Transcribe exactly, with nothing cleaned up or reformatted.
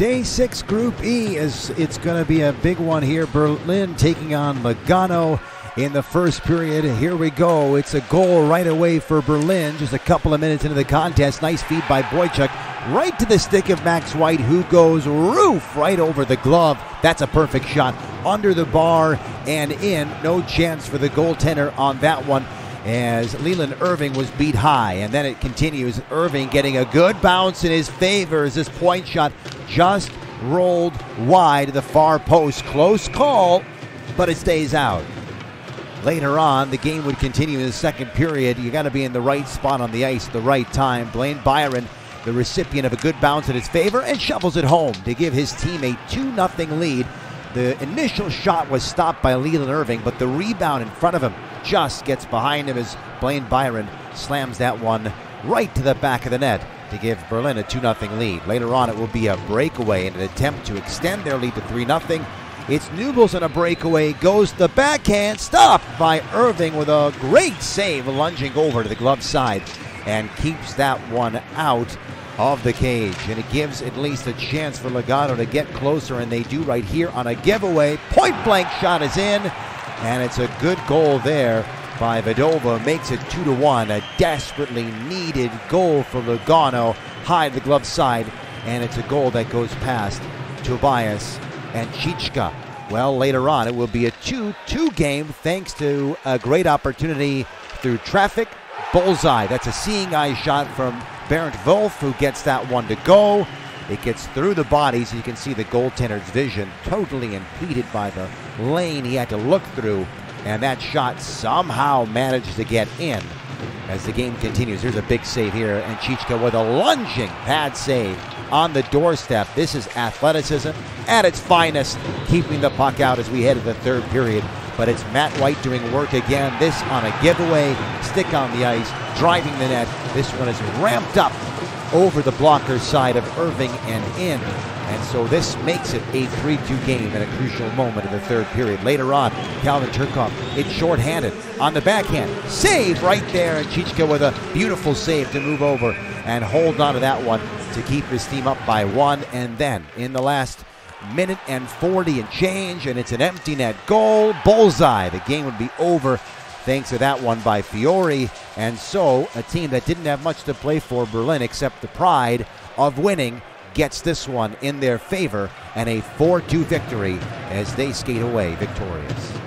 Day six, Group E, is it's going to be a big one here. Berlin taking on Lugano in the first period. Here we go. It's a goal right away for Berlin. Just a couple of minutes into the contest. Nice feed by Boychuk. Right to the stick of Max White, who goes roof right over the glove. That's a perfect shot. Under the bar and in. No chance for the goaltender on that one, as Leland Irving was beat high. And then it continues. Irving getting a good bounce in his favor as this point shot just rolled wide to the far post. Close call, but it stays out. Later on, the game would continue in the second period. You got to be in the right spot on the ice at the right time. Blaine Byron, the recipient of a good bounce in his favor, and shovels it home to give his team a two nothing lead. The initial shot was stopped by Leland Irving, but the rebound in front of him just gets behind him as Blaine Byron slams that one right to the back of the net to give Berlin a two nothing lead. Later on, it will be a breakaway in an attempt to extend their lead to three nothing. It's Nubels on a breakaway, goes to the backhand, stopped by Irving with a great save, lunging over to the glove side, and keeps that one out of the cage. And it gives at least a chance for Lugano to get closer, and they do right here on a giveaway. Point blank shot is in, and it's a good goal there by Vodova. Makes it two to one. A desperately needed goal for Lugano. High to the glove side, and it's a goal that goes past Tobias and Chichka. Well, later on, it will be a two two game thanks to a great opportunity through traffic. Bullseye. That's a seeing eye shot from Bernd Wolf, who gets that one to go. It gets through the body, so you can see the goaltender's vision totally impeded by the lane he had to look through, and that shot somehow manages to get in as the game continues. Here's a big save here, and Chichka with a lunging pad save on the doorstep. This is athleticism at its finest, keeping the puck out as we head to the third period. But it's Matt White doing work again. This on a giveaway, stick on the ice, driving the net. This one is ramped up over the blocker side of Irving and in. And so this makes it a three two game at a crucial moment in the third period. Later on, Calvin Turkoff, it's shorthanded on the backhand. Save right there, and Chichka with a beautiful save to move over and hold on to that one to keep his team up by one. And then in the last minute and forty and change, and it's an empty net goal. Bullseye. The game would be over thanks to that one by Fiore. And so a team that didn't have much to play for, Berlin, except the pride of winning, gets this one in their favor, and a four two victory as they skate away victorious.